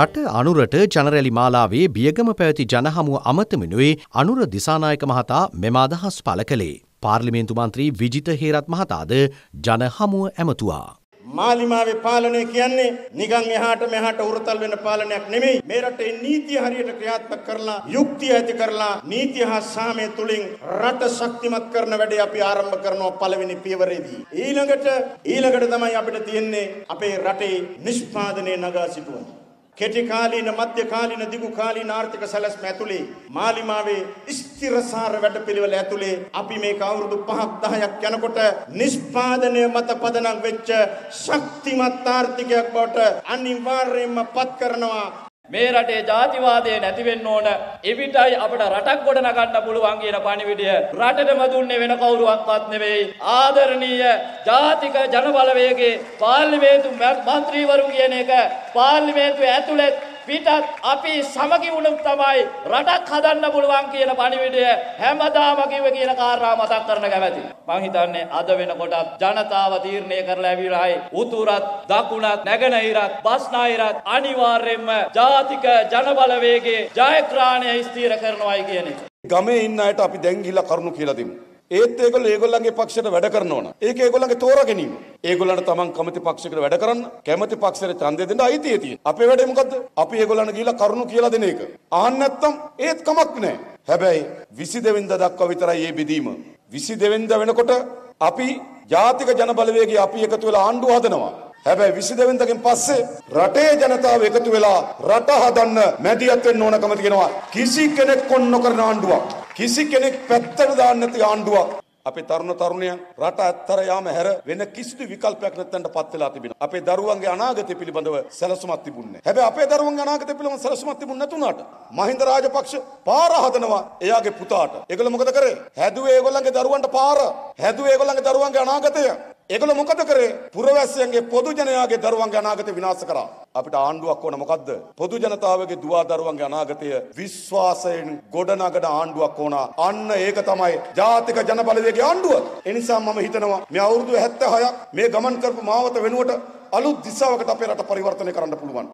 රට අනුරට ජනරැලි මාලාවේ බියගම පැවති ජනහමුව අමතමිනුවේ අනුර දිසානායක මහතා මෙම අදහස් පළ කළේ. පාර්ලිමේන්තු මන්ත්‍රී විජිත හේරත් මහතාද ජනහමුව ඇමතුවා. මාලිමාවේ පාලනය කියන්නේ නිකන් එහාට මෙහාට උරතල් වෙන පාලනයක් නෙමෙයි. මේ රටේ නීතිය හරියට ක්‍රියාත්මක කරලා, යුක්තිය ඇති කරලා, නීතිය හා සාමය තුලින් රට ශක්තිමත් කරන වැඩේ අපි ආරම්භ කරනවා පළවෙනි පියවරේදී. ඊළඟට තමයි අපිට තියෙන්නේ අපේ රටේ නිෂ්පාදනයේ නගා සිටුවන කෙටි කාලීන, මධ්‍ය කාලීන, දිගු කාලීන ආර්ථික සැලැස්ම ඇතුලේ මාලිමාවේ ස්ථිරසාර වැඩපිළිවෙල ඇතුලේ අපි මේ අවුරුදු 5ක් 10ක් යනකොට නිෂ්පාදනය මත පදනම් වෙච්ච ශක්තිමත් ආර්ථිකයක් බවට අනිවාර්යයෙන්ම පත් කරනවා. මේ රටේ ජාතිවාදය නැති වෙන්න ඕන. එවිටයි අපිට රටක් ගොඩනගන්න පුළුවන් කියන පණිවිඩය රටටම දුන්නේ වෙන කවුරුවක්වත් නෙවෙයි. ආදරණීය ජාතික ජනබලවේගයේ පාර්ලිමේන්තු මන්ත්‍රීවරු කියන එක පාර්ලිමේන්තුවේ ඇතුළත් පිටත් අපි සමගිවුණු තමයි රටක් හදන්න පුළුවන් කියන පණිවිඩය හැමදාම කිව්වේ කියන කාරණා මතක් කරන්න කැමැති. මං හිතන්නේ අද වෙනකොටත් ජනතාව තීරණය කරලා ඇවිල්ලායි උතුරත් දකුණත් නැගෙනහිරත් බස්නාහිරත් අනිවාර්යයෙන්ම ජාතික ජනබලවේගයේ ජයග්‍රහණය ස්ථිර කරනවායි කියන එක. ගමේ ඉන්න අයට අපි දැන් ගිහිල්ලා කරුණු කියලා දෙමු. ඒත් ඒගොල්ලෝ ඒගොල්ලන්ගේ පක්ෂයට වැඩ කරනවා නම් ඒක ඒගොල්ලන්ගේ තෝරා ගැනීම. ඒගොල්ලන්ට තමන් කැමති පක්ෂයකට වැඩ කරන්න, කැමති පක්ෂයට ඡන්දය දෙන්න අයිතිය තියෙනවා. අපේ වැඩේ මොකද්ද? අපි ඒගොල්ලන්ට ගිහිල්ලා කරුණු කියලා දෙන එක. අහන්න නැත්තම් ඒත් කමක් නැහැ. හැබැයි 22 වෙනිදා දක්වා විතරයි මේ බෙදීම. 22 වෙනිදා වෙනකොට අපි ජාතික ජනබලවේගය අපි එකතු වෙලා ආණ්ඩුව හදනවා. හැබැයි 22 වෙනිදාගෙන් පස්සේ රටේ ජනතාව එකතු වෙලා රට හදන්න මැදිහත් වෙන්න ඕනකම තියෙනවා. කිසි කෙනෙක් කොන් නොකරන ආණ්ඩුවක්, කිසි කෙනෙක් පැත්තට දාන්න නැති ආණ්ඩුවක්. අපේ තරුණ තරුණියන් රට අත්තර යාම හැර වෙන කිසිදු විකල්පයක් නැත්තන්ට පත් වෙලා තිබෙනවා. අපේ දරුවන්ගේ අනාගතය පිළිබඳව සැලසුමක් තිබුණේ නැහැ. හැබැයි අපේ දරුවන්ගේ අනාගතය පිළිබඳව සැලසුමක් තිබුණ නැතුණාට මහින්ද රාජපක්ෂ පාර හදනවා එයාගේ පුතාට. ඒගොල්ලෝ මොකද කරේ? හැදුවේ ඒගොල්ලන්ගේ දරුවන්ට පාර. හැදුවේ ඒගොල්ලන්ගේ දරුවන්ගේ අනාගතය. ඒගොල්ලෝ මොකද කරේ? පුරවැසියන්ගේ පොදු ජනයාගේ දරුවන්ගේ අනාගතය විනාශ කරා. අපිට ආණ්ඩුවක් ඕන. මොකද්ද? පොදු ජනතාවගේ දුවා දරුවන්ගේ අනාගතය විශ්වාසයෙන් ගොඩනගන ආණ්ඩුවක් ඕන. අන්න ඒක තමයි ජාතික ජනබලවේගය ආණ්ඩුව. එනිසා මම හිතනවා මේ අවුරුදු 76ක් මේ ගමන් කරපු මාවත වෙනුවට අලුත් දිශාවකට අපේ රට පරිවර්තනය කරන්න පුළුවන්.